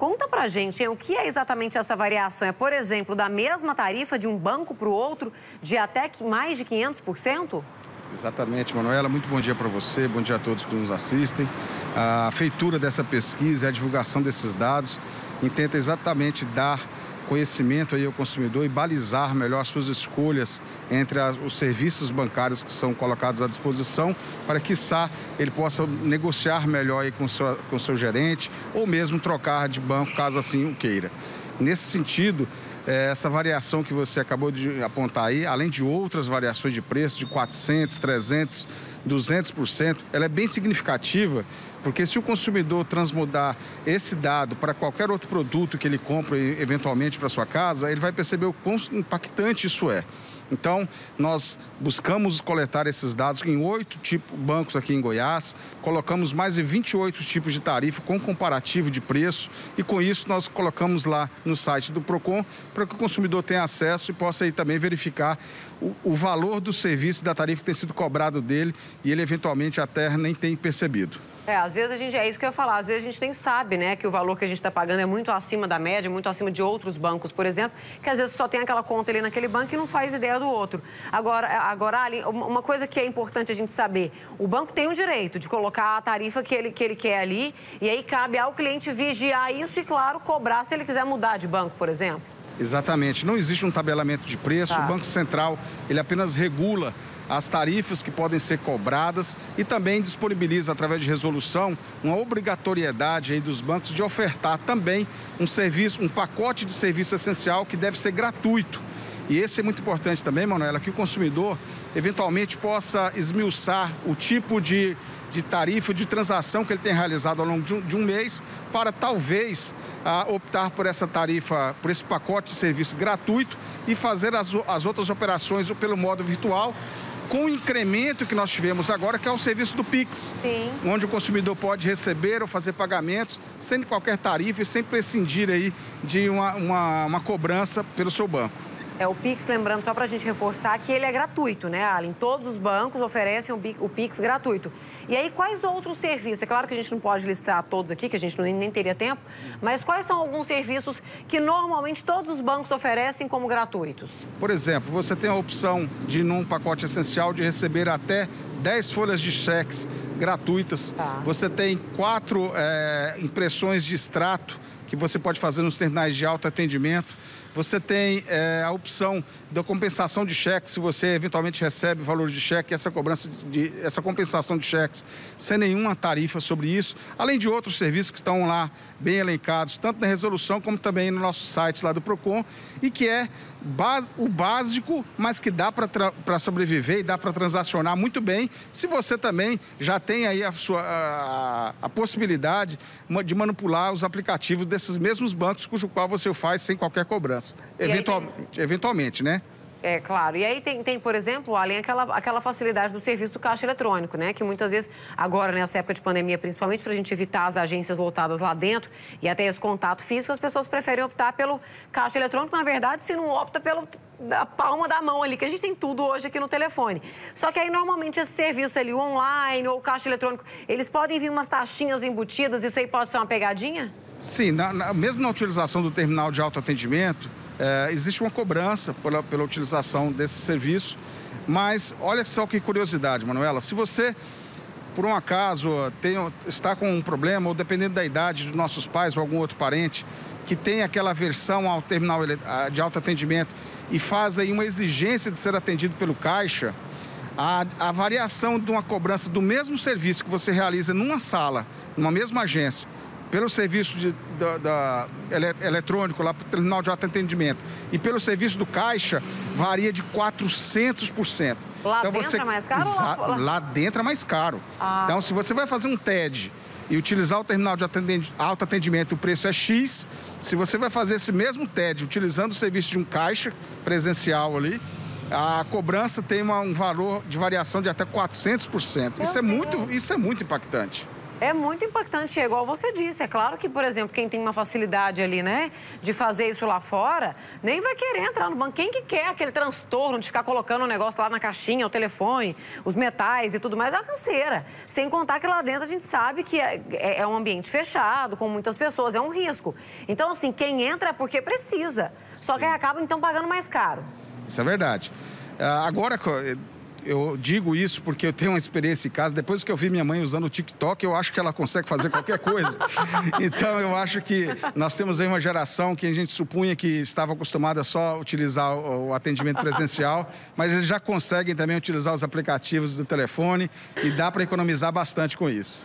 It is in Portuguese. Conta pra gente, hein, o que é exatamente essa variação? É, por exemplo, da mesma tarifa de um banco para o outro de até mais de 500%? Exatamente, Manuela. Muito bom dia para você, bom dia a todos que nos assistem. A feitura dessa pesquisa e a divulgação desses dados intenta exatamente dar conhecimento aí ao consumidor e balizar melhor as suas escolhas entre os serviços bancários que são colocados à disposição para que, quiçá, ele possa negociar melhor aí com seu gerente ou mesmo trocar de banco, caso assim o queira. Nesse sentido, essa variação que você acabou de apontar aí, além de outras variações de preço de 400, 300, 200%, ela é bem significativa, porque se o consumidor transmodar esse dado para qualquer outro produto que ele compra eventualmente para sua casa, ele vai perceber o quão impactante isso é. Então, nós buscamos coletar esses dados em 8 bancos aqui em Goiás, colocamos mais de 28 tipos de tarifa com comparativo de preço e com isso nós colocamos lá no site do PROCON para que o consumidor tenha acesso e possa aí também verificar o valor do serviço, da tarifa que tem sido cobrado dele e ele eventualmente até nem tem percebido. É, às vezes a gente, é isso que eu ia falar, às vezes a gente nem sabe, né, que o valor que a gente está pagando é muito acima da média, muito acima de outros bancos, por exemplo, que às vezes só tem aquela conta ali naquele banco e não faz ideia do outro. Agora, Ali, uma coisa que é importante a gente saber, o banco tem o direito de colocar a tarifa que ele quer ali e aí cabe ao cliente vigiar isso e, claro, cobrar se ele quiser mudar de banco, por exemplo. Exatamente, não existe um tabelamento de preço, tá. O Banco Central, ele apenas regula as tarifas que podem ser cobradas e também disponibiliza, através de resolução, uma obrigatoriedade aí dos bancos de ofertar também um serviço, um pacote de serviço essencial que deve ser gratuito. E esse é muito importante também, Manuela, que o consumidor eventualmente possa esmiuçar o tipo de tarifa, de transação que ele tem realizado ao longo de um mês para talvez optar por essa tarifa, por esse pacote de serviço gratuito e fazer as outras operações pelo modo virtual, com o incremento que nós tivemos agora, que é o serviço do Pix. Sim. Onde o consumidor pode receber ou fazer pagamentos sem qualquer tarifa e sem prescindir aí de uma cobrança pelo seu banco. É, o Pix, lembrando, só para a gente reforçar, que ele é gratuito, né, Alan? Todos os bancos oferecem o Pix gratuito. E aí, quais outros serviços? É claro que a gente não pode listar todos aqui, que a gente nem teria tempo, mas quais são alguns serviços que normalmente todos os bancos oferecem como gratuitos? Por exemplo, você tem a opção de, num pacote essencial, de receber até 10 folhas de cheques gratuitas. Tá. Você tem 4 impressões de extrato que você pode fazer nos terminais de autoatendimento. Você tem a opção da compensação de cheques, se você eventualmente recebe o valor de cheque, essa compensação de cheques, sem nenhuma tarifa sobre isso, além de outros serviços que estão lá bem elencados, tanto na resolução como também no nosso site lá do PROCON, e que é o básico, mas que dá para sobreviver e dá para transacionar muito bem, se você também já tem aí a possibilidade de manipular os aplicativos desses mesmos bancos, cujo qual você faz sem qualquer cobrança. Eventualmente, né? É, claro. E aí tem, por exemplo, além aquela facilidade do serviço do caixa eletrônico, né? Que muitas vezes, agora nessa época de pandemia, principalmente para a gente evitar as agências lotadas lá dentro e até esse contato físico, as pessoas preferem optar pelo caixa eletrônico. Na verdade, se não opta pela palma da mão ali, que a gente tem tudo hoje aqui no telefone. Só que aí, normalmente, esse serviço ali, online ou caixa eletrônico, eles podem vir umas taxinhas embutidas, isso aí pode ser uma pegadinha? Sim, mesmo na utilização do terminal de autoatendimento, existe uma cobrança pela utilização desse serviço, mas olha só que curiosidade, Manuela, se você, por um acaso, está com um problema, ou dependendo da idade dos nossos pais ou algum outro parente, que tem aquela aversão ao terminal de autoatendimento e faz aí uma exigência de ser atendido pelo caixa, a variação de uma cobrança do mesmo serviço que você realiza numa sala, numa mesma agência, pelo serviço eletrônico, lá para o terminal de autoatendimento, e pelo serviço do caixa, varia de 400%. Lá então, dentro é mais caro ou lá fora? Lá dentro é mais caro. Ah. Então, se você vai fazer um TED e utilizar o terminal de autoatendimento, o preço é X. Se você vai fazer esse mesmo TED utilizando o serviço de um caixa presencial ali, a cobrança tem um valor de variação de até 400%. Isso é muito impactante. É muito impactante, é igual você disse. É claro que, por exemplo, quem tem uma facilidade ali, né, de fazer isso lá fora, nem vai querer entrar no banco. Quem que quer aquele transtorno de ficar colocando o negócio lá na caixinha, o telefone, os metais e tudo mais, é uma canseira. Sem contar que lá dentro a gente sabe que é um ambiente fechado, com muitas pessoas, é um risco. Então, assim, quem entra é porque precisa. Só que aí acaba, então, pagando mais caro. Isso é verdade. Agora... eu digo isso porque eu tenho uma experiência em casa. Depois que eu vi minha mãe usando o TikTok, eu acho que ela consegue fazer qualquer coisa. Então, eu acho que nós temos aí uma geração que a gente supunha que estava acostumada só a utilizar o atendimento presencial, mas eles já conseguem também utilizar os aplicativos do telefone e dá para economizar bastante com isso.